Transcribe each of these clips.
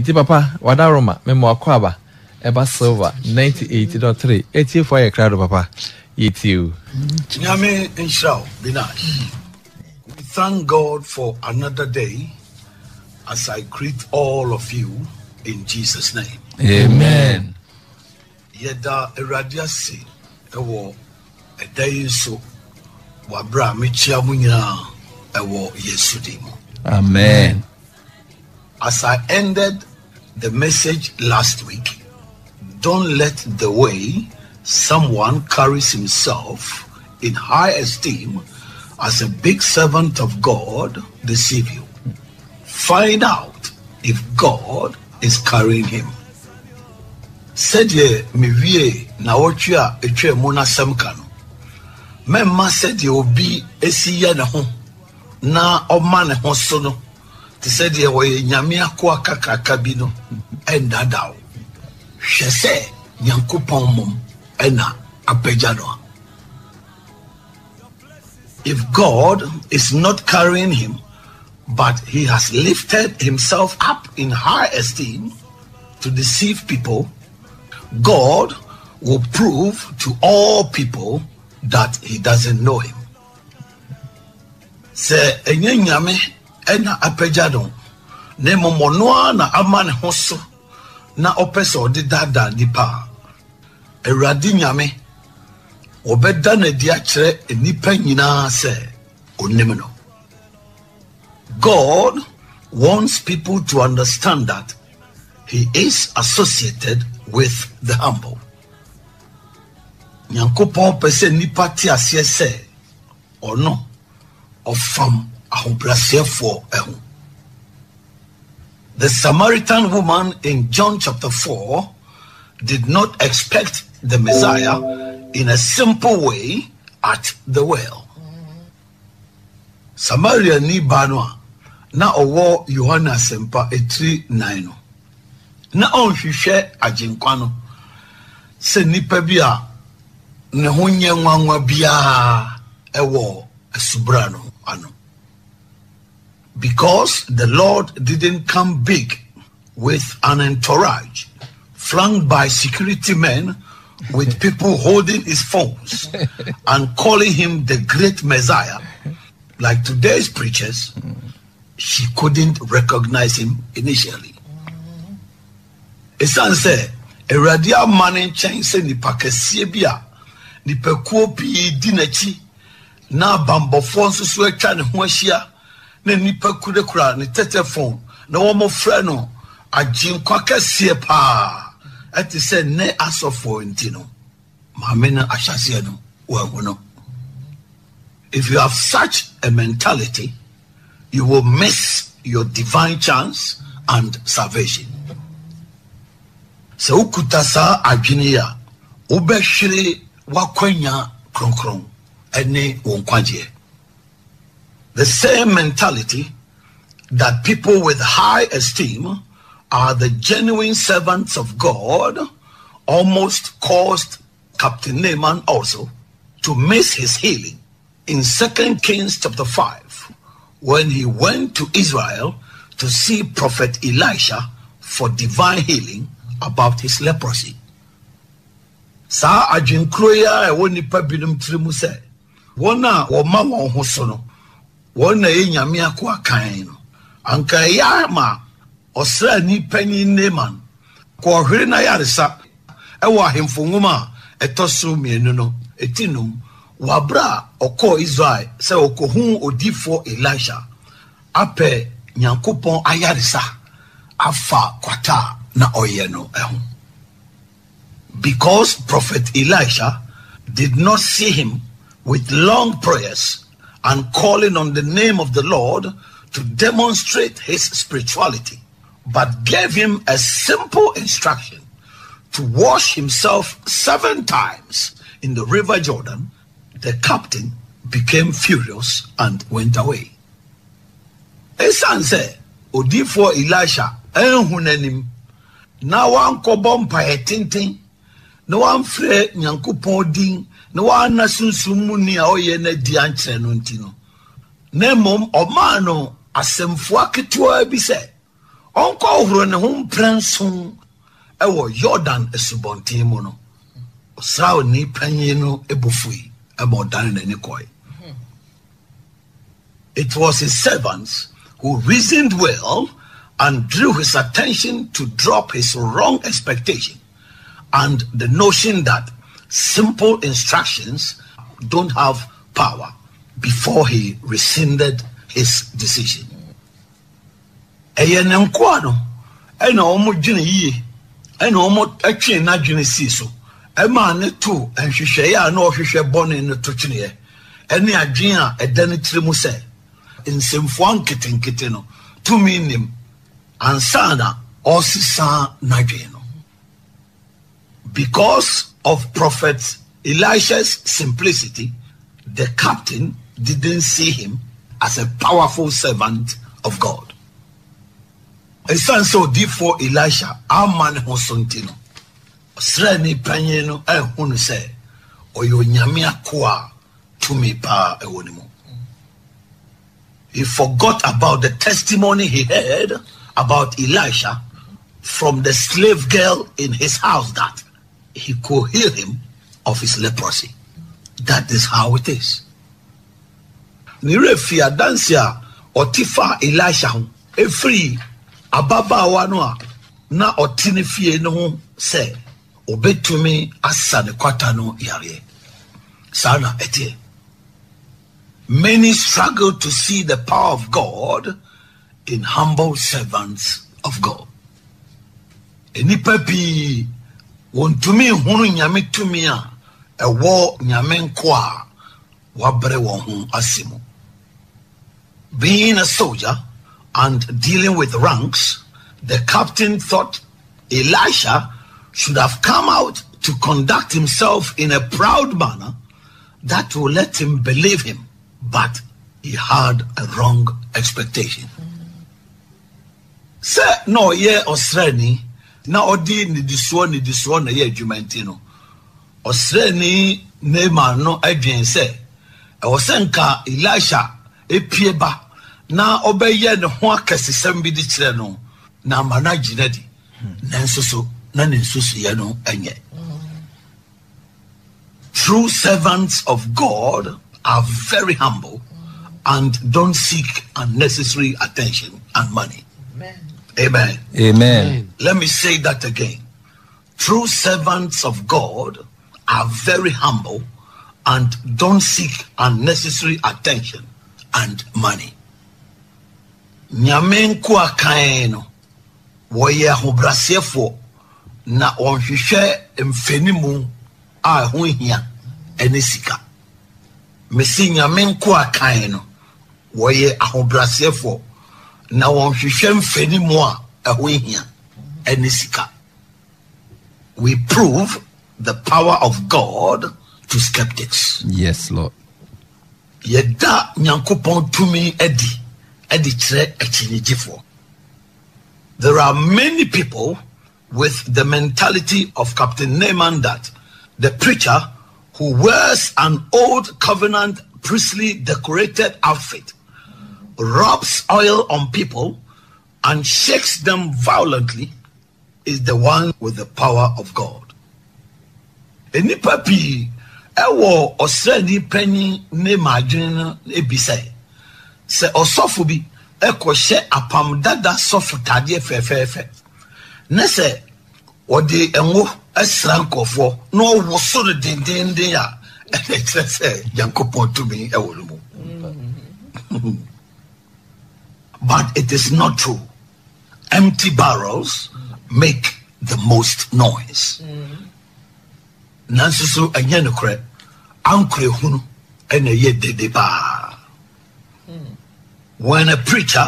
Nti papa wada Roma memo akwaba eba silver 98.3 84 ye krado papa yitiu nyame inshallah be nice. We thank God for another day as I greet all of you in Jesus name. Amen. Yeda eradiasi ewo edayi so wabra mechia munya ewo Yesu dim. Amen. As I ended the message last week, don't let the way someone carries himself in high esteem as a big servant of God deceive you. Find out if God is carrying him. Said ye mivie na wotua etwe mu na semka no. Memma said ye obi esiye ne ho na oma ne ho so no. Ti said ye wo nyame akwa kakaka bi no enda dawo. She say Nyankopon mum ena apeja no. If God is not carrying him, but he has lifted himself up in high esteem to deceive people, God will prove to all people that he doesn't know him. Se enye nyame ena apejadon ne momonwa na amane hoso na opeso de dada nipa eradi nyame obeda na di akere nipa nyina se onimno. God wants people to understand that he is associated with the humble. Nyankopon pese nipa ti ase se ono ofam ahomplase for ehu. The Samaritan woman in John chapter 4 did not expect the Messiah in a simple way at the well. Samaria ni banwa na owo Yohana sempa 3:9 no na onhwehwe agyenkwa no se nipa bia ne ho nyanwanwa bia ewo asubra no ano, because the Lord didn't come big with an entourage flanked by security men with people holding his phones and calling him the great Messiah. Like today's preachers, she couldn't recognize him initially. Esan se eradia manen chen se ni pakesie bia ni pekuo pi di nachi na bambofon susu etwa ne ho ahia na ni pekude kura ne telephone na wo mo frɛ no agyenkwa kɛsie pa ati sɛ ne asɔfo ntino maame na ahyase no wo aguno. If you have such a mentality, you will miss your divine chance and salvation. Se ukutasa adwenia obehwere wakwanya kronkron ene wonkwagye. The same mentality that people with high esteem are the genuine servants of God almost caused Captain Naaman also to miss his healing. In 2 Kings chapter 5, when he went to Israel to see Prophet Elisha for divine healing about his leprosy. Sa ajinkroya e woni pabilum trimu se wona wo ma won ho so no wona e nyame akwa kan no anka ya ma osra ni pani Naaman ko hwere na yaresa e wo ahemfo nwoma etoso mienu no etinum wabra oko Israel se okohun odifo Elisha ape Nyankopon ayaresa afa kwata na oyeno ehun. Because Prophet Elisha did not see him with long prayers and calling on the name of the Lord to demonstrate his spirituality, but gave him a simple instruction to wash himself 7 times in the river Jordan, the captain became furious and went away. Esan se odifo Elisha enhunanim na wankobom paetintin no one free Nyankopon din no one nasunsun mu ni a oyɛ na di ankyerɛ no ntino na mom ɔma no asɛmfoa ketewa bi sɛ Uncle run home pranson. I was Jordan a subontimono. Sraw ni panino a buffy about Dan and Nikoi. It was his servants who reasoned well and drew his attention to drop his wrong expectation and the notion that simple instructions don't have power before he rescinded his decision. Because of Prophet Elisha's simplicity, the captain didn't see him as a powerful servant of God. And so therefore Elisha, our man who suntino, sreni panyeno ehunu se, oyo nyamia kwa tumi pa ehunimo. He forgot about the testimony he heard about Elisha from the slave girl in his house that he could heal him of his leprosy. That is how it is. Nirefia dansia otifa Elisha every ababa wanoa na otinifie no se obetumi asa de kwata no yare sana etie. Many struggle to see the power of God in humble servants of God. Eni pepi wontumi hunu nyame tumi a ewo nyame nkoa wabre won asimo. Being a soldier and dealing with ranks, the captain thought Elisha should have come out to conduct himself in a proud manner that will let him believe him, but he had a wrong expectation. Say no ye osreni na odi ni disuo na ye adwumanti no osreni Naaman no adwen say e wosenka Elisha epieba na obeye ne ho akesesem bi di kire no na mana ginadi nansoso na nensoso ye no anye. True servants of God are very humble and don't seek unnecessary attention and money. Amen. Let me say that again. True servants of God are very humble and don't seek unnecessary attention and money. Nyamen kwa kaino woye hobrasefo na onhwehwe mfenimu a hohia ene sika. Mesi nyamen kwa kaino woye ahobrasefo na onhwehwe mfenimu a hohia ene sika. We prove the power of God to skeptics. Yes, Lord. Yeda nyankopon tumi edi. There are many people with the mentality of Captain Naaman that the preacher who wears an old covenant priestly decorated outfit rubs oil on people and shakes them violently is the one with the power of God. Enipa pi ewo osrani pani ne madwene ebisai se osofu bi ekwohye apam dada sofu tade fefefe ne se odi enwo asrankofo no wosoro dindindin ya etre se yankopon to me ewolumu. But it is not true. Empty barrels make the most noise. Nansusu anya nokre ankre hunu ene ye dedeba. When a preacher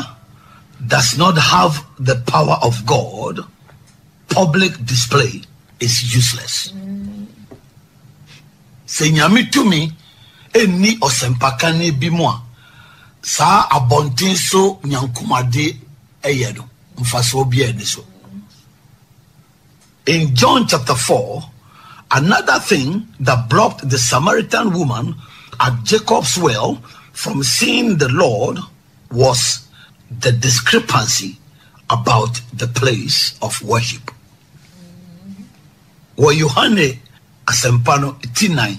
does not have the power of God, public display is useless. Senyami to me, eni osempakani bimwa sa abontinso nyankumade eyedo mfaso bieniso. In John chapter 4, another thing that blocked the Samaritan woman at Jacob's well from seeing the Lord was the discrepancy about the place of worship. Wɔ Yohane asɛmpa no 9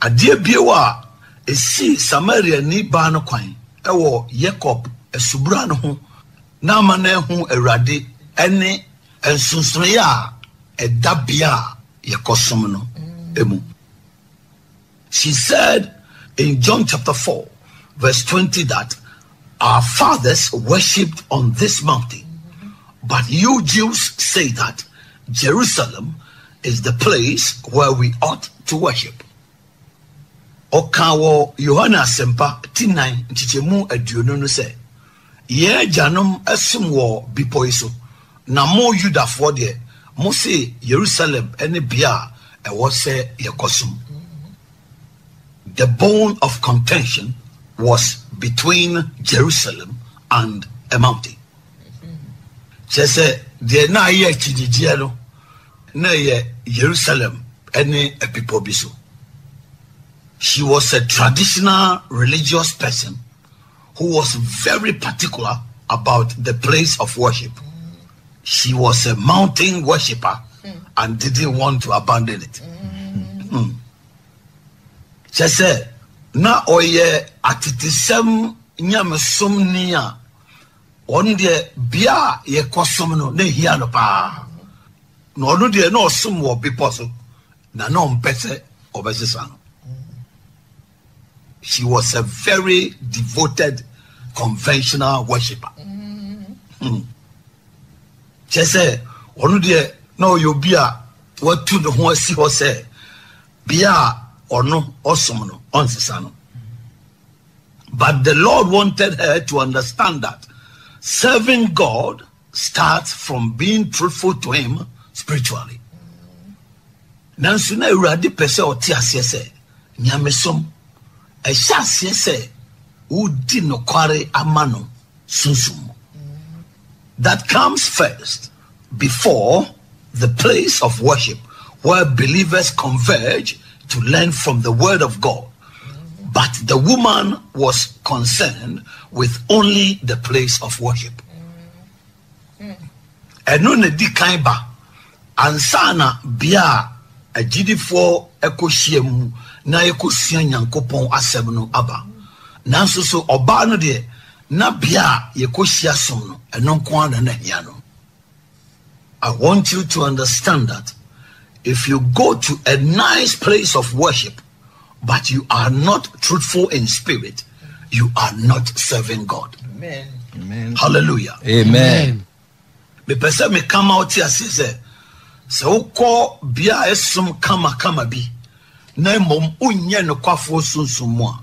adeɛ biewa esi Samaria ni ba no kwan ɛwɔ Jacob asubra no ho na amane ho awrade ɛne ensunsunye a ɛda bia yɛkɔsom no emu. She said in John chapter 4 verse 20 that our fathers worshipped on this mountain, but you Jews say that Jerusalem is the place where we ought to worship. Okawo Yohana Sempa 9 nchichemu aduonu no se ye janom asumwo bipoiso na mo Judafo de mo se Jerusalem ene bia e wo se yekosum. The bone of contention was between Jerusalem and a mountain. Chese de na ye chididie no na ye Jerusalem ene epipo biso. She was a traditional religious person who was very particular about the place of worship. She was a mountain worshipper and didn't want to abandon it. She said, "Na oye atitisem nyamesom ni a on de bia ye kosom no na hia no pa. Na onu de na osom wo bepo so na no mpese obesesa no." She was a very devoted, conventional worshipper. She said, "Onu de no yo bia what to the one see ho say bia ono osom no onsesa no." But the Lord wanted her to understand that serving God starts from being truthful to Him spiritually. Nansu na urade pese oti ase se nyamesom. A chassis say, who did no quarry a mano susum. That comes first before the place of worship where believers converge to learn from the word of God. But the woman was concerned with only the place of worship. Enone di kaiba, ansana bia, a GD4 ekoshiemu. Na yeko siya nyankopon asem no aba. Nanso so oba no de na bia yeko siya som no enon kwa na hia no. I want you to understand that if you go to a nice place of worship but you are not truthful in spirit, you are not serving God. Amen. Amen. Hallelujah. Amen. Me pesa me come out here say se uko bia esum kama bi. Na mom unye no kwafo sunsumo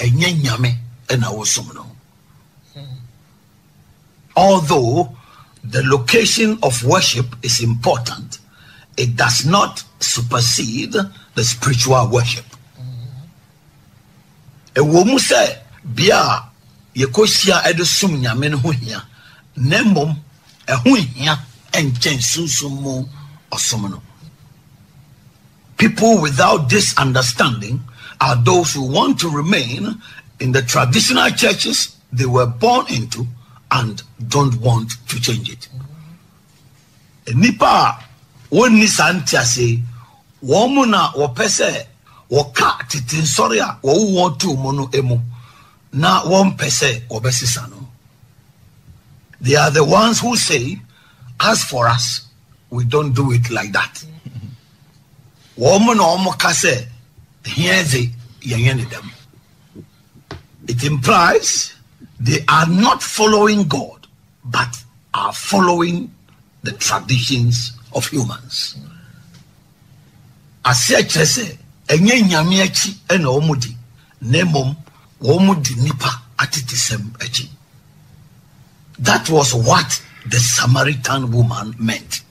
a enye nyame na wosum no. Although the location of worship is important, it does not supersede the spiritual worship. Ewo mu se bia yekosia edesum nyame no hia na mom eho hia enchen sunsumo osum no. People without this understanding are those who want to remain in the traditional churches they were born into and don't want to change it. Nipa woni santiase wo mu na wo pese wo ka titin sori a wo want to mu no emu na wo pese wo besisa no. They are the ones who say, as for us, we don't do it like that. Woman omokase hienze yenye dem. It implies they are not following God but are following the traditions of humans. Asiachese enye nyame achi ena omudi nemom omudi nipa atitisem achi. That was what the Samaritan woman meant.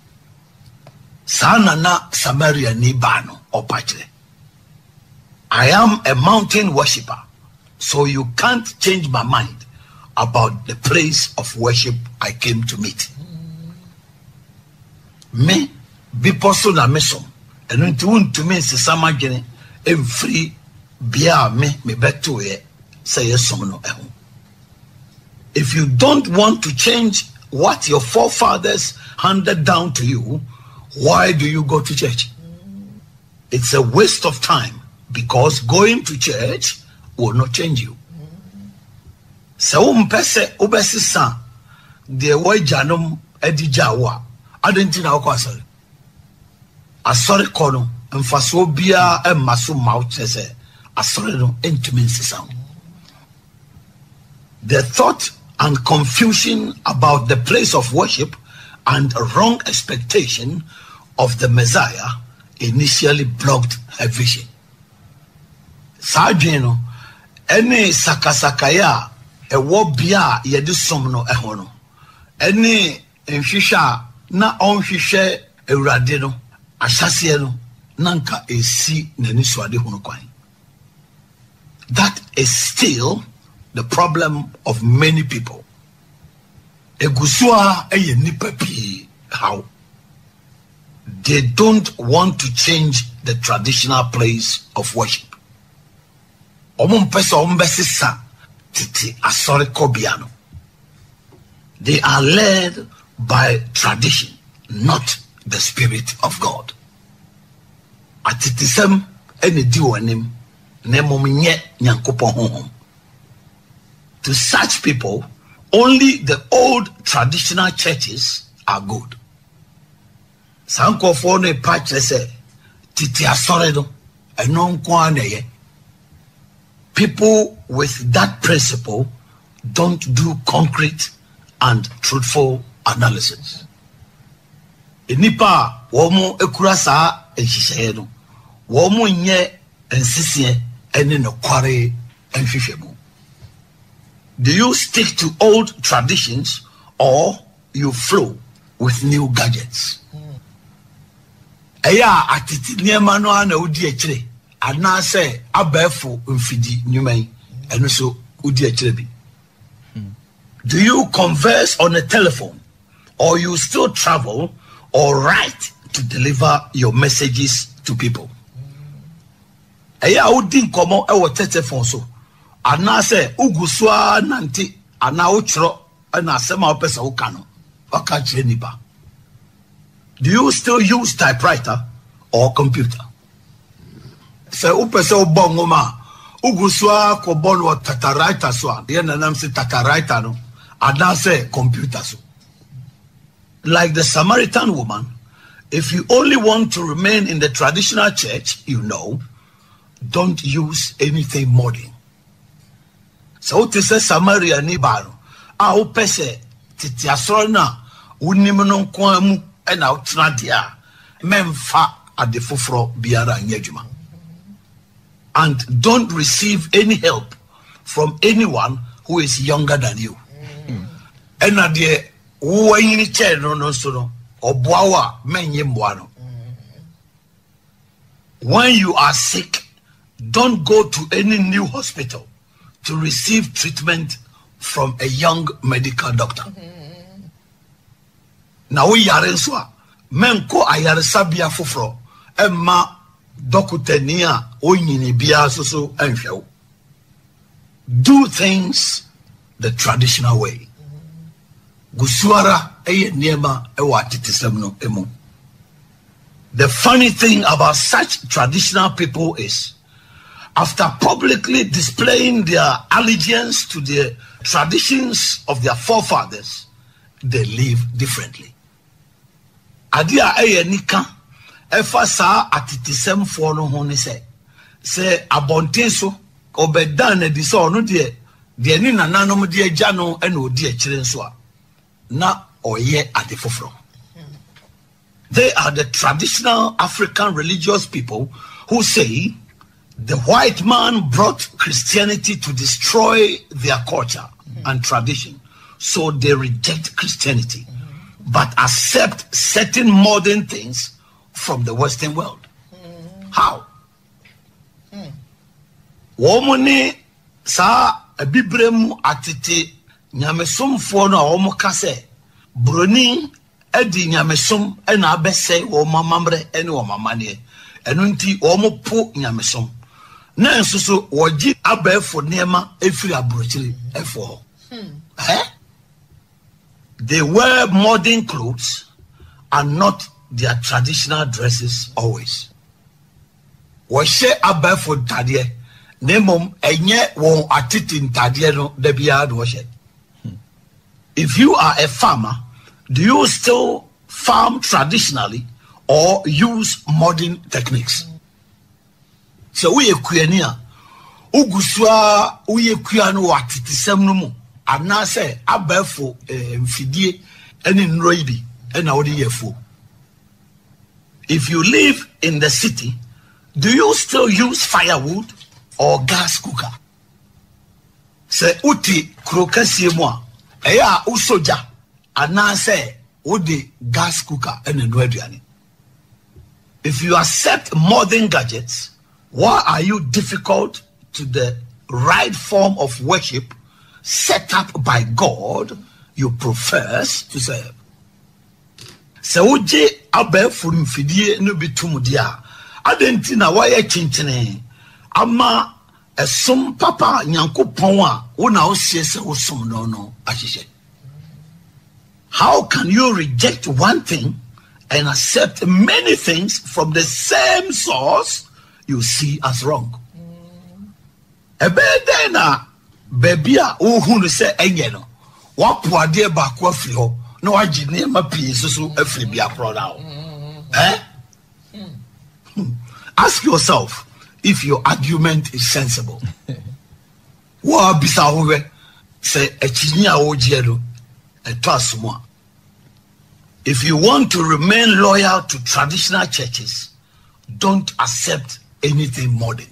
Sana na Samaria ni bano opache. I am a mountain worshipper, so you can't change my mind about the place of worship I came to meet. Me biposo na mesom enunti untumi sesama gene every bia me beto ye say som no eho. If you don't want to change what your forefathers handed down to you, why do you go to church? It's a waste of time, because going to church will not change you. So mpese obesisa de wajanum edijawa adentina okwasori asori kono mfaso bia emaso mouthese asori no intimacy sound. The thought and confusion about the place of worship and wrong expectation of the Messiah initially blocked her vision. Sajeno ene sakasakaya ewo bia ye de som no eho no ene nhwehwa na onhwehwe ewurade no asase no nanka esi nani suade hono kwan. That is still the problem of many people. Egusua eye nipa pi how they don't want to change the traditional place of worship. They are led by tradition, not the Spirit of God. To such people, only the old traditional churches are good. Sankofone patchese titi asoredo enon kwaneye. People with that principle don't do concrete and truthful analysis. Enipa womu ekurasa ejishedo womu nye ensisiye eni no kware enfifebu. Do you stick to old traditions or you flow with new gadgets? Eya atiti niema no ana odi echire ana se abefo mfidi nyuman eno so odi echire bi. Do you converse on a telephone or you still travel or write to deliver your messages to people? Eya odi nkomo ewo telephone so ana se uguswa nante ana ochro ana asema opesa ukano aka chire nipa. Do you still use typewriter or computer? Say upeso bongoma uguswa ko bonwo typewriter so dey na nam say typewriter no ada say computer so. Like the Samaritan woman, if you only want to remain in the traditional church, don't use anything modern. So to say Samaria ni baro a upese titiasoro na unim no kwamu and out Nadia Memfa at the Fufro Biara Nejuma. And don't receive any help from anyone who is younger than you. And at the Uwainiche no sono or Boawa Menyemwano. When you are sick, don't go to any new hospital to receive treatment from a young medical doctor. Now we are in Swa. Menko ayarisabia fufro. Emma dokutenia oyini bia susu enfio. Do things the traditional way. Gusuara eye niema ewa titisemno emu. The funny thing about such traditional people is, after publicly displaying their allegiance to the traditions of their forefathers, they live differently. Adia eyenika efasa atitisem for no hone se abontenso obedan na dise ono de ni nananom de agya no na odi akire nso a na oye adefoforo. They are the traditional African religious people who say the white man brought Christianity to destroy their culture and tradition, so they reject Christianity but accept certain modern things from the Western world. How? Womuni sa bibremu atete nyamesomfo na omukase broni edi nyamesom na abese wo mamamre ene wo mamane eno nti omupo nyamesom na nsusu woji abefo nema efiri abrochiri efo eh They wear modern clothes and not their traditional dresses always. We say about for Tadia, Nemum, and yet won't attend Tadiano, the Biad washer. If you are a farmer, do you still farm traditionally or use modern techniques? So we Kuania Uguswa, we Kuano at the Semnumu, and now say Abelfo, Fidie, and in Roidi, and Audiefo. If you live in the city, do you still use firewood or gas cooker? Say Uti Crocasimwa, Ea Usoja, and now say Udi gas cooker and in Roidiani. If you accept modern gadgets, why are you difficult to the right form of worship set up by God you profess to serve? Sewuje abefo mfidie no bitum dia adenti na waye chintene ama esum papa nyankopon a wo na wo siese wo som no no ahihye. How can you reject one thing and accept many things from the same source you see as wrong? Ebede na baby a wo hunu se enye no wa poade ba kwa fri ho na wa gine ma pii so afri bia proda o. Ask yourself if your argument is sensible. Wa bisawo se echini a wo je do etoasmo. If you want to remain loyal to traditional churches, don't accept anything modern.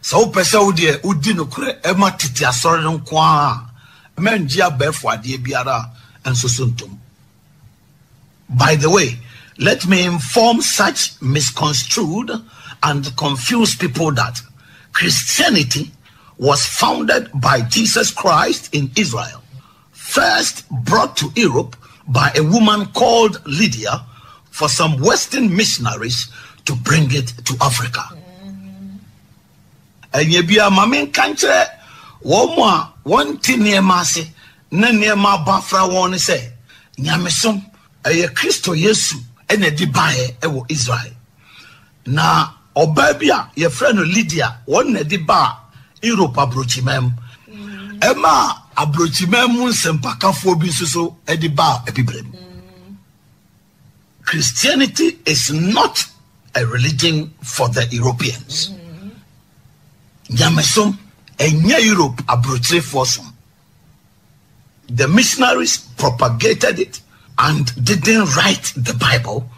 So pesa udie udi nokre e ma titi asore nko a menji abefo ade biara enso suntum. By the way, let me inform such misconstrued and confused people that Christianity was founded by Jesus Christ in Israel, first brought to Europe by a woman called Lydia for some Western missionaries to bring it to Africa. And ye be a mamin country, Woma, one tin near Marcy, none near my Bafra one say, Nyamesum, a Christo Yesu, and a debaye, ewo Israel. Na, Obabia, your friend Lydia, one a deba, Europe abrochimem, Emma abrochimem, sempacaphobisus, a deba, a bibrim. Christianity is not a religion for the Europeans. Yamesom and Europe abrochire forsum. The missionaries propagated it and didn't write the Bible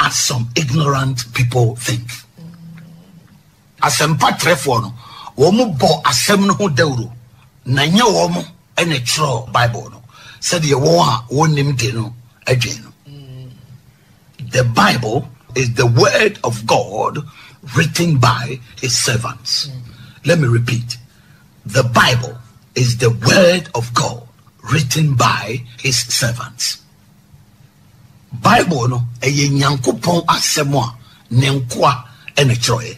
as some ignorant people think. Asempatrefono, womu bo asem no ho dawro, na nya womu ene tro Bible no. Said ye wo a wonim de no adwen no. The Bible is the word of God written by his servants. Let me repeat. The Bible is the word of God written by his servants. Bible no eye nyankopon asemo a ne nkoa ene chroye.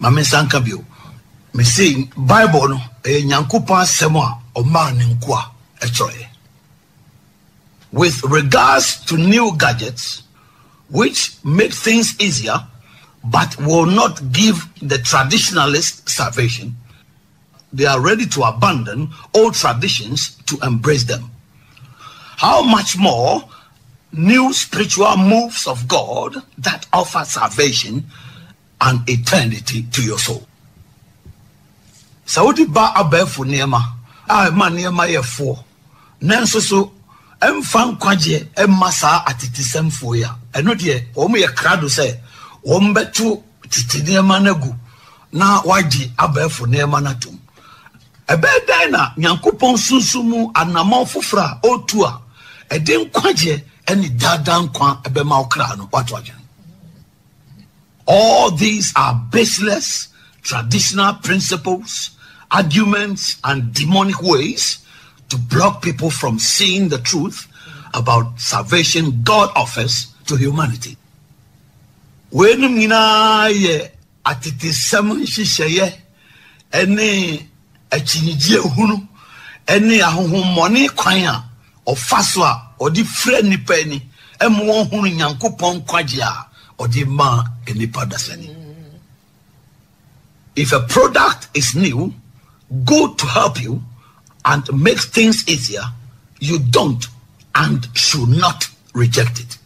Ma mensanka bio. Me say Bible no eye nyankopon asemo a o ma ne nkoa e chroye. With regards to new gadgets which make things easier but will not give the traditionalist salvation, they are ready to abandon old traditions to embrace them. How much more new spiritual moves of God that offer salvation and eternity to your soul. Saudi ba abefu nema, ma nema yefo, nensusu emfan kwaje emmasa atitisem foya, enodie omu ye krado se, ombetu titinema negu na waji abefu nema natum ebeda na nyankopon sunsumu anamon fofra otua edin kwaje eni dadan kwa ebema okra no watwaje. All these are baseless traditional principles, arguments and demonic ways to block people from seeing the truth about salvation God offers to humanity. When Minaye at the Samuel Shishaye, any a Chinijia Hunu, any a home money quire, or faswa or the friendly penny, and one who in Yankupon Quadia or the man in the Padasani. If a product is new, good to help you and make things easier, you don't and should not reject it.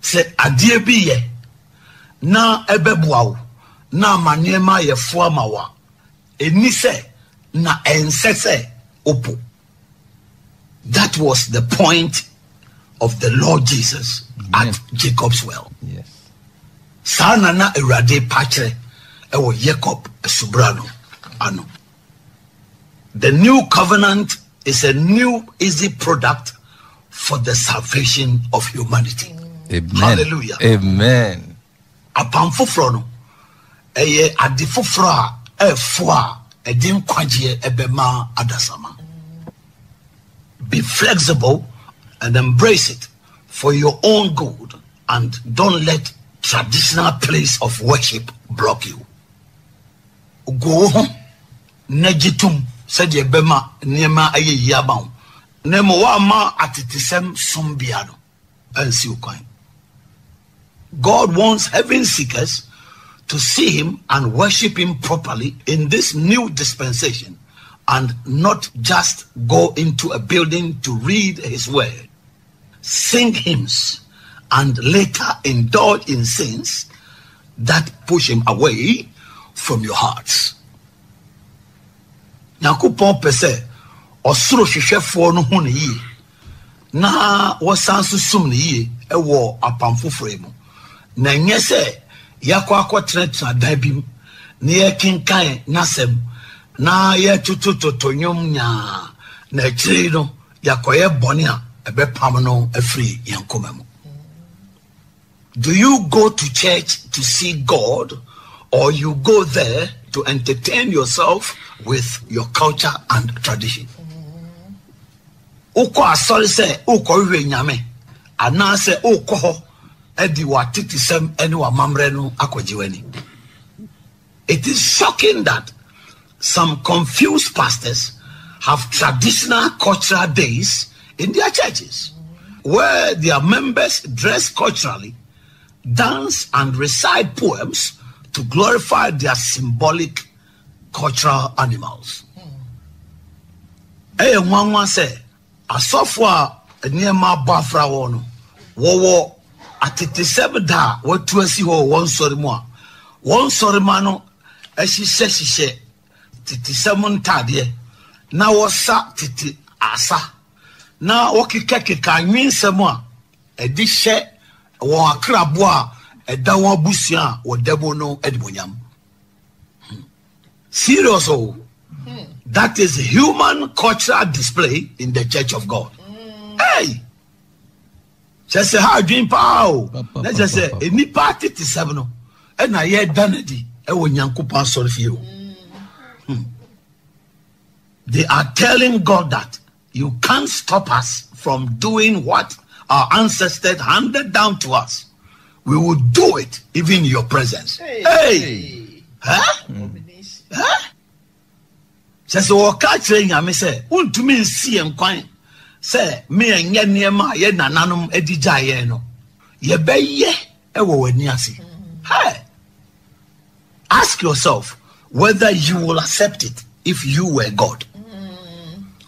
Said Adiabiye na ebebuau na maniema ye fuamawa enise na ensese opo. That was the point of the Lord Jesus at Jacob's well. Yes. Sana na erade patre ewo Jacob subrano ano. The new covenant is a new easy product for the salvation of humanity. Amen. Hallelujah. Amen. Upon Fufrono, a adifufra, a foa, a dim quadia, a bema, adasama. Be flexible and embrace it for your own good, and don't let traditional place of worship block you. Go home, Negitum, said ye bema, Nema aye yabam, Nemoama atitisem sumbiano, and siukoin. God wants heaven seekers to see him and worship him properly in this new dispensation, and not just go into a building to read his word, sing hymns, and later indulge in sins that push him away from your hearts. Nakupon pese osuro hwehwefo no ho ne yi na wosanso sum ne yi ewo apamfofremu. Na nyese yakwa akotretra dabim na yekinkan nasem na yetututotonyom nya na chiro yakoye bone a ebepam no afri yankomam. Do you go to church to see God, or you go there to entertain yourself with your culture and tradition? Uko asori se uko wiwe nyame anase uko ho edi watiti sem eni wa mamrenu akojiweni. It is shocking that some confused pastors have traditional cultural days in their churches, where their members dress culturally, dance and recite poems to glorify their symbolic cultural animals. Eh, mama say, asofwa niema bafra wono, wowo atitisebda wotuasi ho wonsorimo, wonsorimano eshishe titisemuntade na wosa titi asa na wokikekeka nwinsemu a edihye wo akrabo a eda wo abusia wo debo no edibonyam. Serious. That is human cultural display in the church of God. Hey, just say how doing power. Let's just say any party to seven. And I hear Danadi. I will Nyankupan sorry for you. They are telling God that you can't stop us from doing what our ancestors handed down to us. We will do it even in your presence. Hey, huh? Huh? Says Walker saying, I may say, won't to me see and coin. Say, me and Yen near my yen anum edigiano. Ye bay ye, ewo niasi. Hey, ask yourself whether you will accept it if you were God.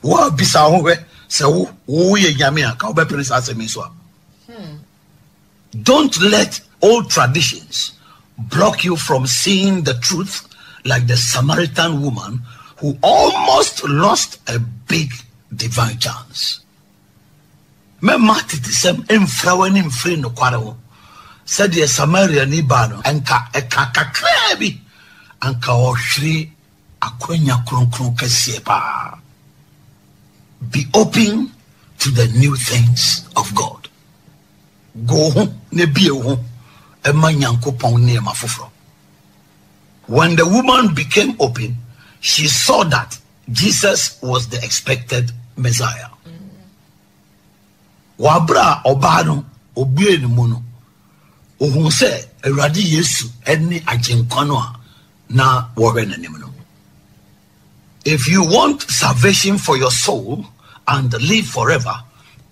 What bisawe, so we yamia, cowbe prince as a miswa. Don't let old traditions block you from seeing the truth, like the Samaritan woman who almost lost a big divine chance. Me matitisem infraweni mfri no kwarawo. Said the Samaritan ibano enka ekakakrebi anka ohri akwenya kronkron kese pa. Be open to the new things of God. Go home ne biewo e manyankopon ne mafofro. When the woman became open, she saw that Jesus was the expected Messiah. Wabra obano obiye nimono ohunse eradi Yesu eni ajenkwanoa na warena nimono. If you want salvation for your soul and live forever,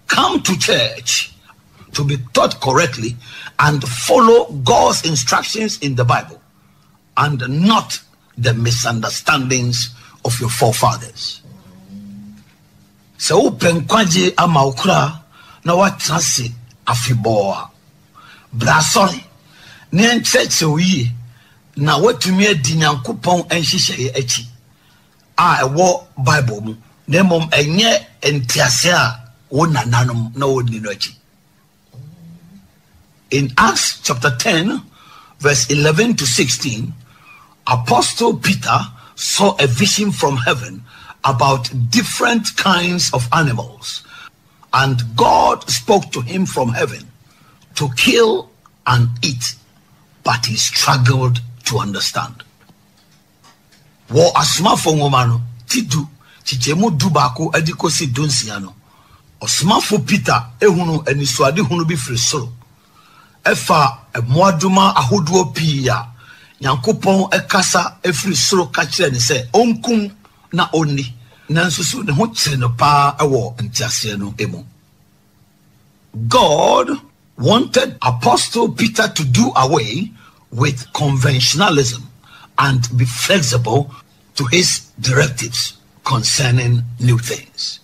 come to church to be taught correctly and follow God's instructions in the Bible and not the misunderstandings of your forefathers. So open kwaji amaukura na watansi afiboa brasoni nien church we na wetumie dinyankupon enshishe echi a ewo Bible mu nemom enye entiase a wona nanom na woni no echi. In Acts chapter 10 verse 11 to 16, Apostle Peter saw a vision from heaven about different kinds of animals, and God spoke to him from heaven to kill and eat, but he struggled to understand. Wo asmafo ngomano tidu chichemu dubako adikosi dunsiano osmafo Peter ehunu enisuade hunu bi frisoro efa emwaduma ahoduo pia nyankopon ekasa efrisoro kachire ni se onkum na oni nansusu ne ho kire no pa ewo ntiase no emu. God wanted Apostle Peter to do away with conventionalism and be flexible to his directives concerning new things.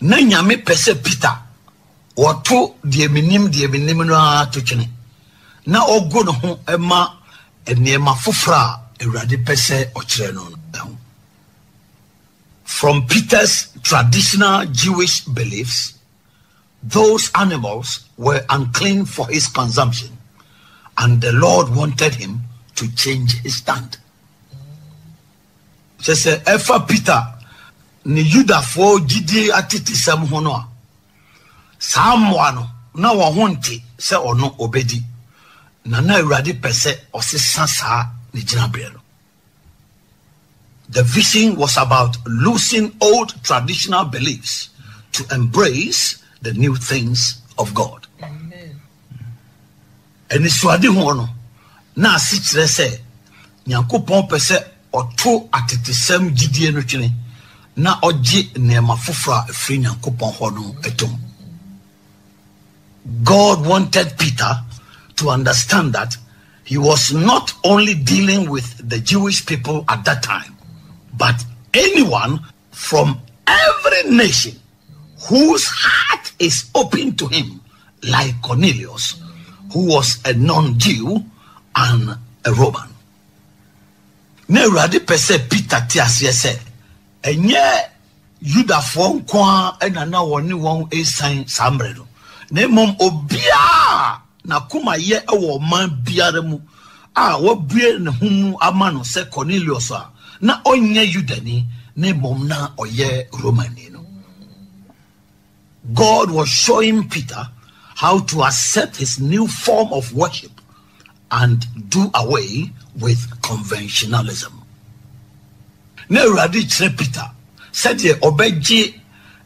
Na nyame pese Peter woto de minim no atotwene na ogo no ho ema enema fofra ewrade pese okire no. From Peter's traditional Jewish beliefs, those animals were unclean for his consumption, and the Lord wanted him to change his stand. She said, Efa Peter, ni Judah for Gidi atiti sam honoa. Samuano, na wahonti, se or no obedi. Nana radi pese or se sansa ni jinabrelo. The vision was about losing old traditional beliefs to embrace the new things of God. And it's what you want. Now, since they say, Nyankopon pese or two at the same GDN, now Oji Nemafufra, a free Nyankopon Hono etum. God wanted Peter to understand that he was not only dealing with the Jewish people at that time, but anyone from every nation whose heart is open to him, like Cornelius, who was a non-Jew and a Roman. Neradi pese Peter tiasye se enye Yudafon kwa enana woni won esan samredo ne mom obia na kuma ye ewo man biare mu a wo bie ne hunu amano se Cornelius a na onye Yudani ne mom na oye Romani no. God was showing Peter how to accept his new form of worship and do away with conventionalism. Ne uradi chre Peter said ye obeji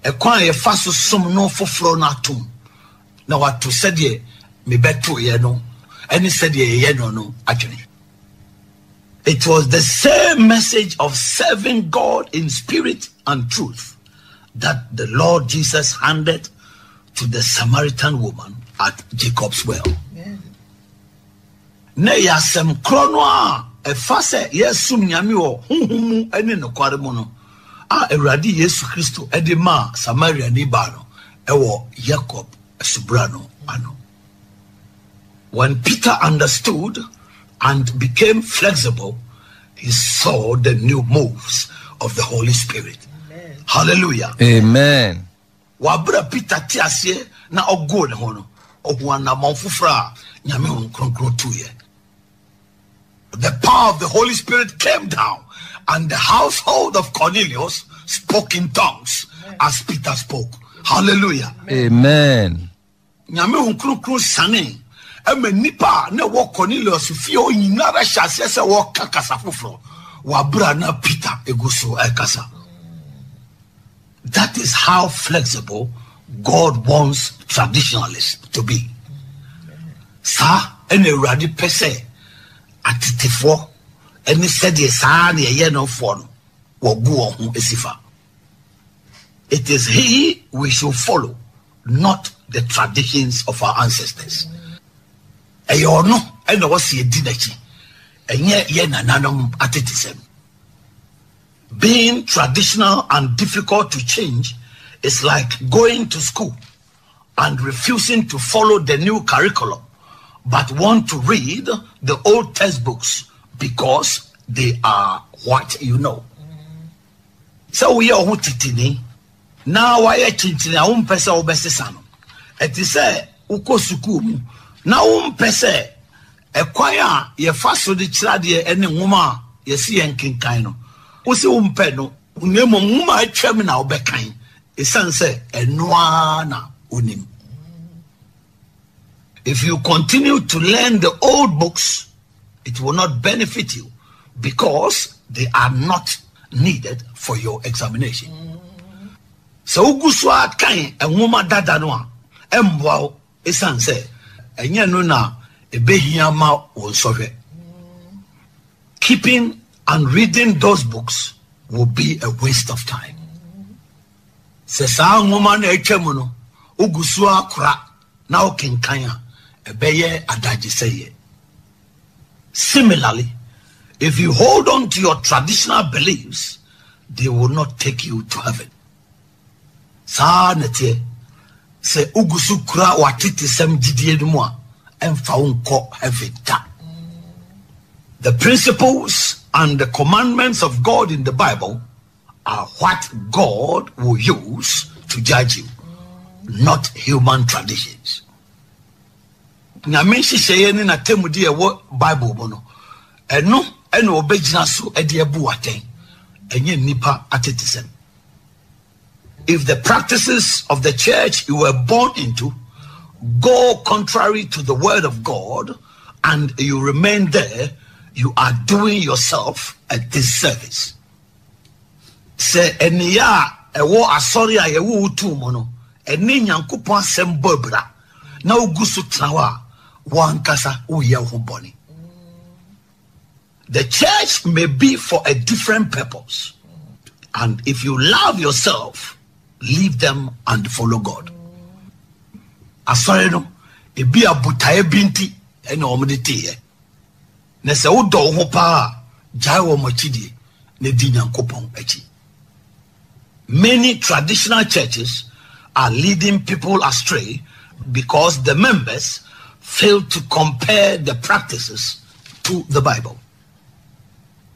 ekwan ye faso sum no foforo na tum na watu said ye me beto ye no and said ye no actually. It was the same message of serving God in spirit and truth that the Lord Jesus handed to the Samaritan woman at Jacob's well. Ne yasem kronoa efase yesum nyame wo honhum ene nokware mu no a Ewrade Yesu Kristo edema Samaria ni ba no ewo Jacob subrano ano. When Peter understood and became flexible, he saw the new moves of the Holy Spirit. Amen. Hallelujah. Amen. Wabra Peter tiase na ogo ne ho no ohuana manfufra nyame onkronkro tuye. The power of the Holy Spirit came down, and the household of Cornelius spoke in tongues. Amen. As Peter spoke. Hallelujah. Amen. Nyame onkronkro sane nipa na wo Cornelius fie o nyinara hyase se wo kakasa foforo wabra na Peter eguso ekasa. That is how flexible God wants traditionalists to be. Sa ene uradi pese atitifo ene said ye sa na ye no for no wogu ohun esifa. It is he we should follow, not the traditions of our ancestors. Being traditional and difficult to change is like going to school and refusing to follow the new curriculum, but want to read the old textbooks because they are what you know. So we are hutitini. Now I chinchini umpese obesesano. Etise uko sukumu. Na umpese ekwaya ye faso di chradie ene nguma ye si yenkin kaino. Usi umpeno unemo nguma etwemi na obekain. Esanse enwa na unim. If you continue to learn the old books, it will not benefit you because they are not needed for your examination. So uguswa kain enwoma dada no emboa esanse enye no na ebehiama wonsohwe. Keeping and reading those books will be a waste of time. Sesa nwoma na etwemu no uguswa kra na okinkanya ebeye adaji seye. Similarly, if you hold on to your traditional beliefs, they will not take you to heaven. Sanete se ugusukura watiti sem jidie dumwa enfaunko heaven. The principles and the commandments of God in the Bible are what God will use to judge you, not human traditions. Nyamenshi sheyeni na temu die wo Bible mono. Eno eno obejina so ediebu waten. Enye nipa atetisem. If the practices of the church you were born into go contrary to the word of God and you remain there, you are doing yourself a disservice. Se eniya ewo asori a yewu utu mono. Eni nyankopon sembobra na ugusu trawa wan kasa uye humboni. The church may be for a different purpose. And if you love yourself, leave them and follow God. Asore no ebi abutae binti ene omdete ye. Na se wo do ho pa jai wo mochidi ne di nyankopon achi. Many traditional churches are leading people astray because the members fail to compare the practices to the Bible.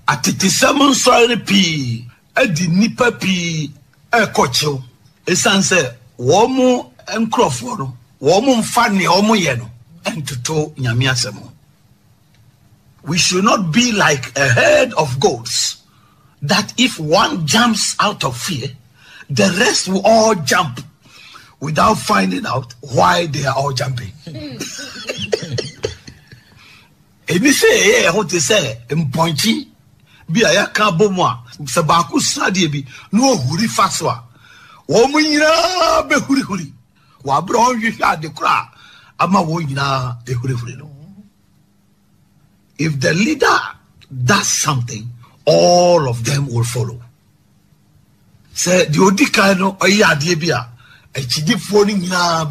Atitisamun sorry pi edi nipa pi ekocho esanse womu enkroforo womu mfani omu yeno entuto nyamiasemo. We should not be like a herd of goats that if one jumps out of fear, the rest will all jump without finding out why they are all jumping. Ebi se e hote se mponchi bi aya ka bomwa sabaku sade bi no huri faswa wo munyira be huri huri wa bro hwehwa de kra ama wo nyira e huri huri no. If the leader does something, all of them will follow. Say the odika no oyade bi a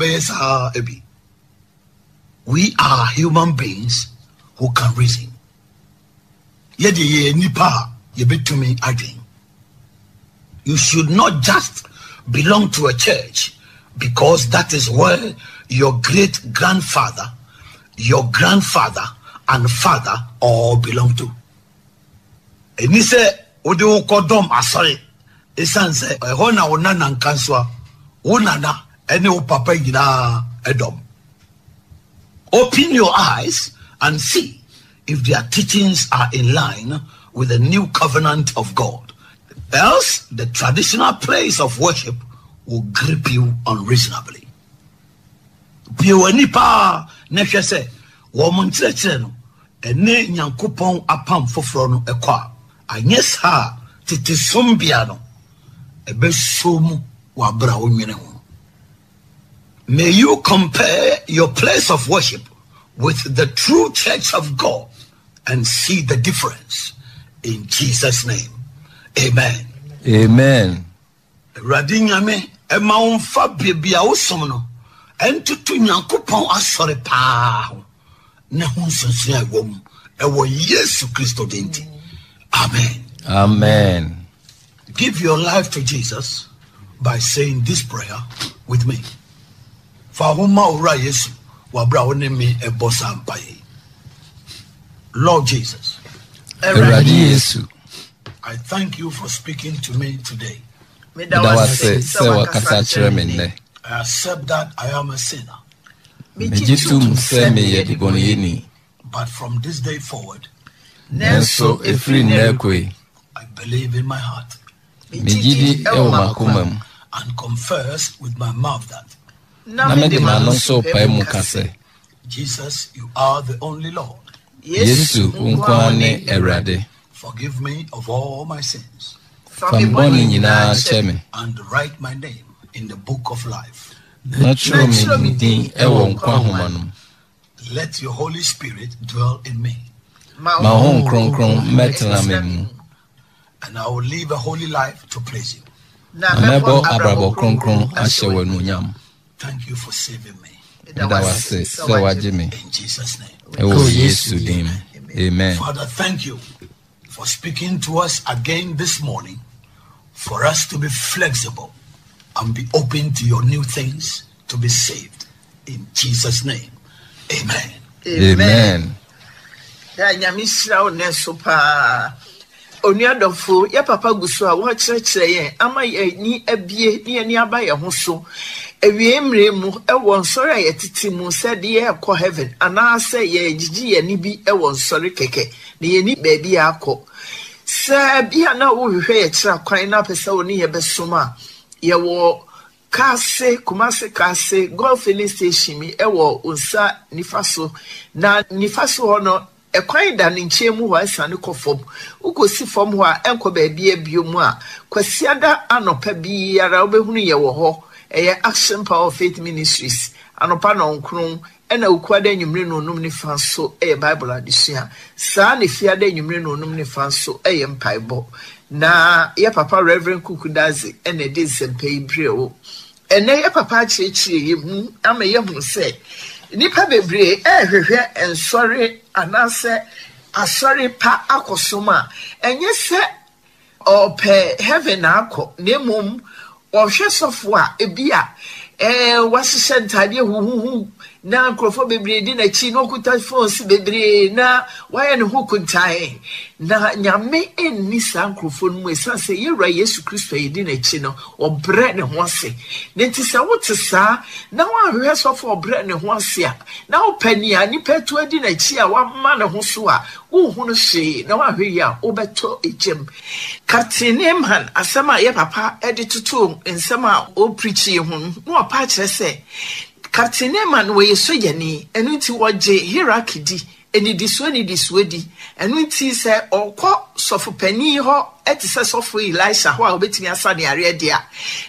we are human beings who can reason. You should not just belong to a church because that is where your great-grandfather, your grandfather and father all belong to. And he said, open your eyes and see if their teachings are in line with the new covenant of God. Else, the traditional place of worship will grip you unreasonably. May you compare your place of worship with the true church of God and see the difference in Jesus' name. Amen. Amen. Radiname, a maun fabia osono, and to Tunyankupon asore pa. Nehunsensia wom, a wo Yesu Christo dinti. Amen. Amen. Give your life to Jesus by saying this prayer with me. For whom ora Yesu, wabraone me a bossam paye. Lord Jesus. Yesu. I thank you for speaking to me today. I accept that I am a sinner. But from this day forward, I believe in my heart and confess with my mouth that Jesus, you are the only Lord. Forgive me of all my sins. And write my name in the book of life. Let your Holy Spirit dwell in me. And I will live a holy life to praise you. Thank you for saving me. In Jesus' name. Amen. Father, thank you for speaking to us again this morning, for us to be flexible and be open to your new things, to be saved. In Jesus' name, amen. Amen. Kase kumase kase golf filling station mi ewo unsa nifaso na nifaso hono ekwan da nche mu wa sane kofom ukosi fom wa enko ba bia biomu a kwasiada anopa bi ara obehunu ye wo ho eye Action Power of Faith Ministries anopa no nkron ena ukwada nyumre no num ne fanso eye Bible adisua sa ne fiada nyumre no num ne fanso eye mpaibo na ya papa Reverend Kukudazi ene dizempe ibreo ene ya papa chichi yemu ame yemu se nipa bebre ehwehwe ensori anase asori pa akosoma enye se ope heaven akọ nemum ohwe sofo a ebia wasishe ntade huhuhu na nkrofo bebre di na chi no kuta phones bebre na waye ne hukuntae na nyame enni sa nkrofo nu esa se yewra Yesu Kristo yedi na chi no obre ne ho ase nti se wote sa na wanhwe so fo obre ne ho ase a na opani ani petu edi na chi a wama ne ho so a wo hu no hwe na wanhwe ya obeto ejem Captain Naaman asama ye papa edi tutu ensama o preach ye ho no opa kire se Captain Naaman we sojani enuti woje hierarchy di eni diswe di enuti se okọ sofopani ho etise sofo Elisha ho a obetimi asane are dia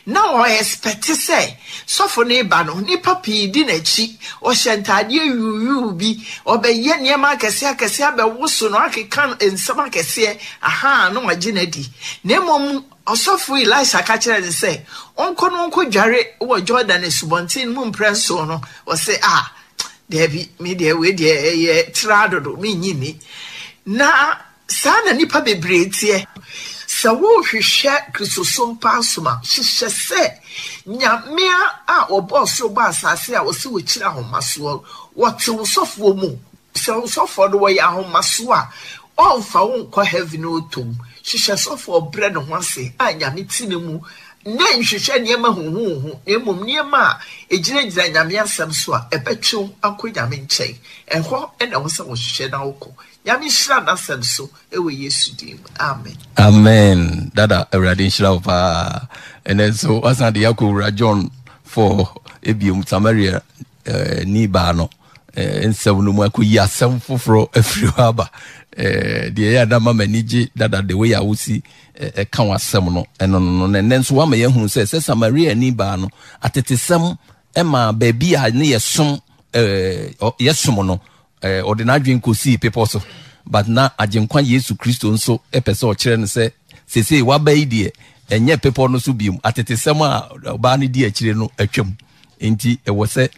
na o expect se sofo ne ba no ni papi di na chi o shentade yuyu bi obeye niema kese abewoso no akekan ensama kese aha no magina di nemom Osofo Elisha ka kire de se onko dware wo Jordan subontin mu mpreso no wo se ah debi me de we de ye tradodo me nyini na sana nipa bebre tie se wo hwehwe Kristosom pasuma hwehwe se nyame a oboso ba asase a wo se wo kira homaso wo te wo sofo mu se wo sofo do wo ya homaso a o fa wo nkọ heaven otum hihye sofo bre ne ho ase anyame tinemu na nhihye ne ma huhuhu emom ne ma ejinejira nyame asem so a ebetwe akwanyame nkyɛn ɛhɔ ɛna wo sɛ wo hihye na wokɔ nyame hyira na asem so ewe Yesu din amen amen dada awurade nhyira wo pa ɛna so asan de yakɔ John 4 ebiom Samaria ni ba no nsɛm no mu akɔ yasɛm foforo afiri aba de ya da mama niji dada de we ya wosi kan wasem no eno no nenso wa ma ye hu se Samaria ni ba no atetesem e ma ba bia ne yesom yesom no ordinary dwen kosi people so but na agenkwa Yesu Kristo nso e pese o kire ne se sesei wa ba idie enye pepo no so biom atetesem a ba ne di akire no atwam enti ewo se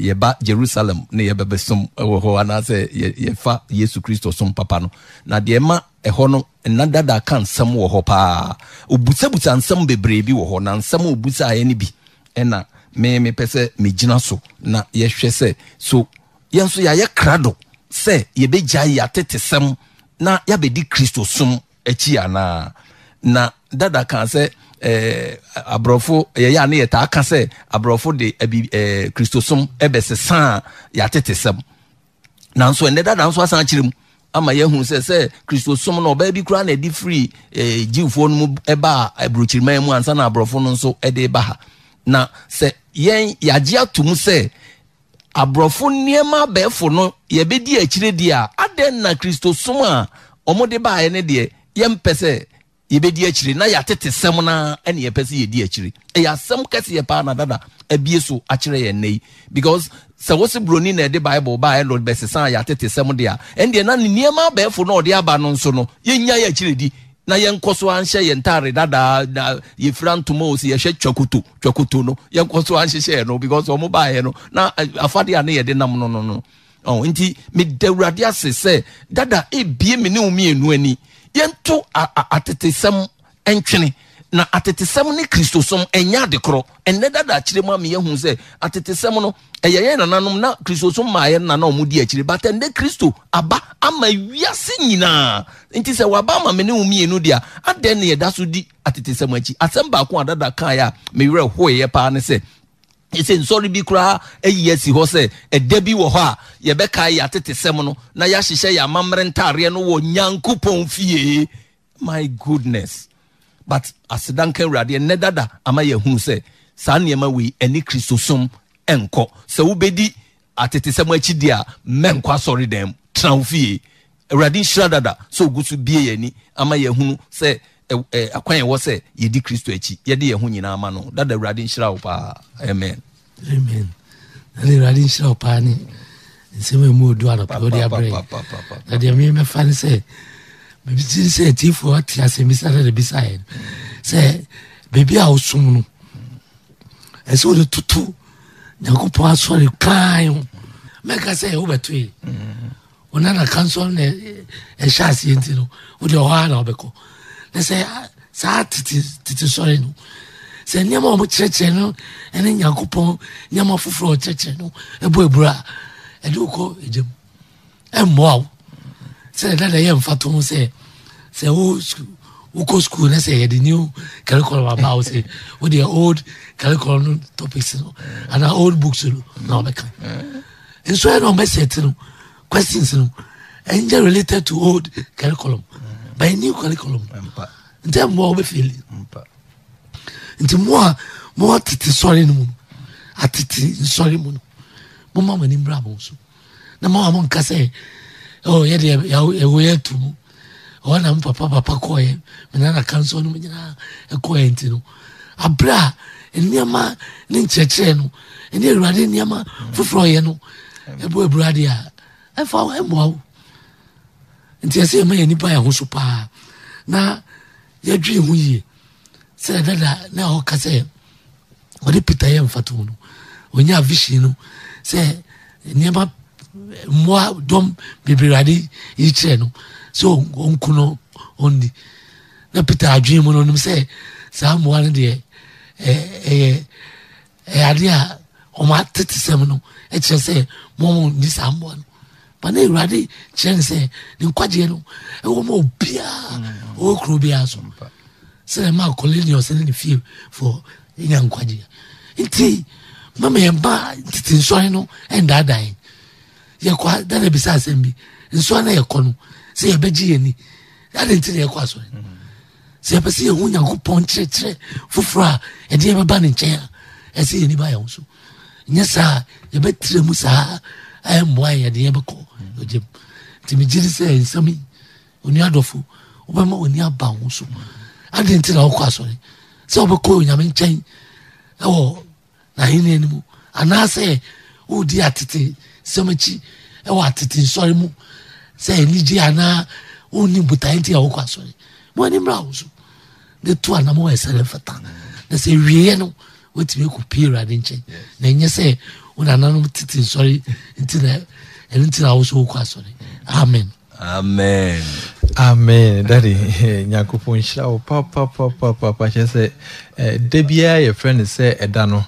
yeba Jerusalem ne yebebe som ewo ho ana se yefa Yesu Kristo som papa no na de ma eho no na dada kan sam wo ho pa obusabusa nsam bebre bi wo ho na nsam obusa aye ni bi ena me pese me gina so na yehwe se so yenso ya ye krado se yebeja ya tetesem na yabedi Kristo som echi ana na dada kan se abrofo ye ya na ye ta kan se abrofo de Kristo som ebesesan ya tetesem nanso ende dada nanso asan kirim ama ye hu se Kristo som na oba bi kura na di free jiwfo no mu eba abrochiriman mu ansa na abrofo no nso ede ba ha na se yen yaje atum se abrofo niema befo no ye bedi akire dia aden na Kristo som a omode ba ye ne de ye mpese ye bedi akire na yatetesem na ene ye pese ye di akire e yasem kese ye pa na dada abie so akire ye nei because se wose broni na de Bible ba ye Lord besesan yatetesem de a ende na niema befo no de aba no nso no ye nya ye akire di na yenkoso anhye yentare dada ye frantumo osi ye hwe twakuto no yenkoso anhye hye no because omo ba ye no na afade ane ye de nam no oh nti me dawrade ase se dada ebie me ne umi enu ani yento atetesem entwene na atetesem ne Kristo som enya de kro enne dada kirema me yehu se atetesem no eyeye nananom na Kristo som ma ye nana omudi akire but ende Kristo aba ama wiase nyina nti se waba ma me ne umie no dia aden ne yeda so di atetesem achi asemba ko adada kan ya me were hoye pa ne se ese nsori bi kura eyi asi ho se eda bi wo ho a ye be kai ya atetesem no na ya hyehye ya mamre ntare no wo nyankopon fie my goodness. But as danke urade ne dada ama ye hu se saa niema we eni Kristo som enko se wo bedi atetesem achi dia menkwa sori dem tranfie urade shira dada so gusu bie ye ni ama ye hu se akwan ye wo se ye di Kristo achi ye de ye hu nyina ama no dada urade shira opa amen urade shira opa ni se we mu do ala pa dia break na dia me fan se baby say ti for atia say misare de beside say baby a osum no e so de tutu nyakopo aso le kan make I say obetwe ona na cancel na e shasi entiro o de wa na obeko na say sa titi sorry no say nyama o cheche no ene nyakopo nyama foforo cheche no ebo ebura e de uko ejem e mo c'est là d'ailleurs en fait on sait c'est au cours school c'est the new curriculum about c'est with the old curriculum topics and our old books no like and so I don't miss it no questions no and they related to old curriculum by new curriculum and them more we feel and more titi sorry no atiti sorry no mama mani bravo so na mama mon kase oh yeah yeah we to ona papa koye menana kanso no nyina e koye ntino abra enyama ne ncheche no ene erade enyama foforo ye no ebo ebrade a e fa e mo ntia se me ni pa ya ho supa na ye dwi hu ye se dada na ho kase odi pitaye mfato no onya vision no se enyama moi dom bibiradi iche no so onkuno ondi na pita adwen mu no nim se sa moa ne de adia o ma tetesem no e che se mo ni sa moa no pa na iradi chen se ni kwaje no e wo mo bia o kru bia so se ma Cornelius ne fie for nya nkwaje nti mama yamba titinso no enda dan ye kwa dare bisa asembi nso na ye kono se ye beji ye ni dare nti ye kwa so se ye pese ye hu Yakobon cheche fufura e de ye ba ni nche e se ye ni ba ye nso nya sa ye betre musa ay moa ye de ye beko oje ti mi jiri se nsami oni adofu obama oni aba hu so ade nti na kwa so se obeko onyame nchen ewo na hine ni mu ana se o di atete semachi e wa titi sorry mu se enije ana oni buta enti ya okwa sorry mo ni mra uzu Detua na mo eselefata. Na se wie no wetime kupi urade nche. Na enye se una nanu titi sorry ntina entina wo so kwa sorry. Amen. Amen. Amen. Daddy, Nyankopon hyira wo papa chese debia your friend say edano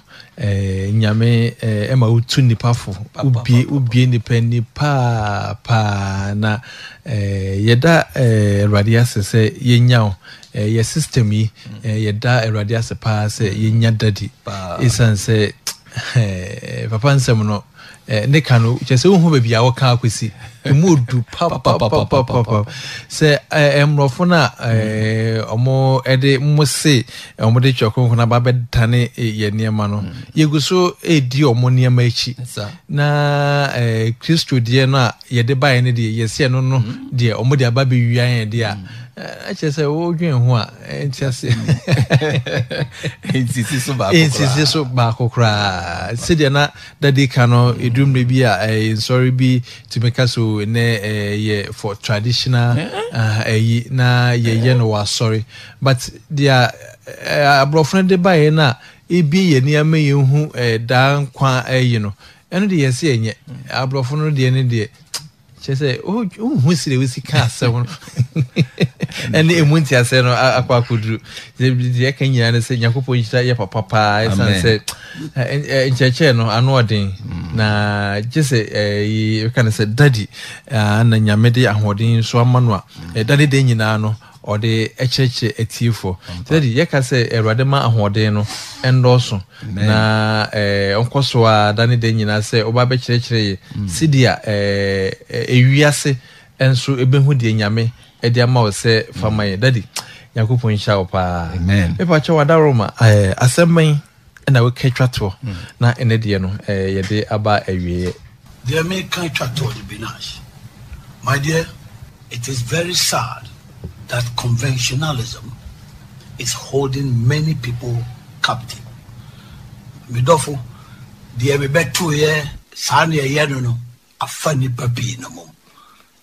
nyame ema utu nipafo ubie nipa nipa pa na yeda Awurade ase se yenyawo ye system yi yeda Awurade ase pa se yenya daddy isan se papa nsem no ne kanu chese wo ho bebia wo kan akwesi mudu papa se emrofo na omo ede mose omo de chokon na baba tane ye niema no yeguso edi omo niema echi na Kristo die na ye de bae ne de yesi no no de omo de aba be wian de a achese wo dwen ho a entiase entiso ba kokra se de na dadi kanu edum de bi a sorry bi to make us for traditional na ye no was sorry but their boyfriend dey buy na e bi ye niam ye hu dan kwa you know eno de yes ye nye abrofo no de ne de che say oh hu sire we sika asem and e munti asem no akwa kudru de ka nyina ne say Nyankopon hita ye papa and say ncheche no anu odin na just you can say daddy na nyamede ahoden so amanua daddy de nyina no or the echeche etifo daddy ye ka say Awurade ma ahoden no endoso na onkoso a daddy de nyina say oba be kirekire sidia ewiase enso ebehu de nyame e de ama wo say famaye daddy Nyankopon hya wo pa amen e pa chewa da Roma asemman na we ketwato na ene de no ye de aba awie the American twato de binage. My dear, it is very sad that conventionalism is holding many people captive. Midofo de be beto here sane ye no afani papi no mo.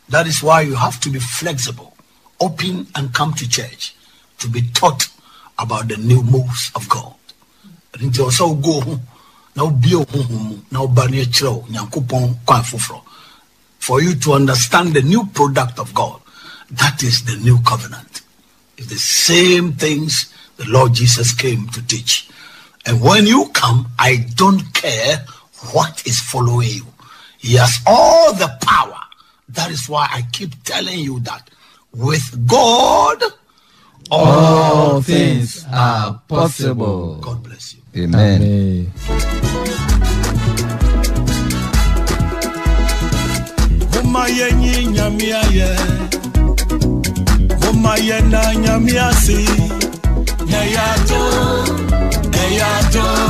That is why you have to be flexible, open and come to church to be taught about the new moves of God. Nti o so go na obi ohun na oba ne chiro Nyankopon kwa foforo for you to understand the new product of God. That is the new covenant. It's the same things the Lord Jesus came to teach. And when you come, I don't care what is following you. He has all the power. That is why I keep telling you that with God, all things are possible. God bless you. Amen. Amen.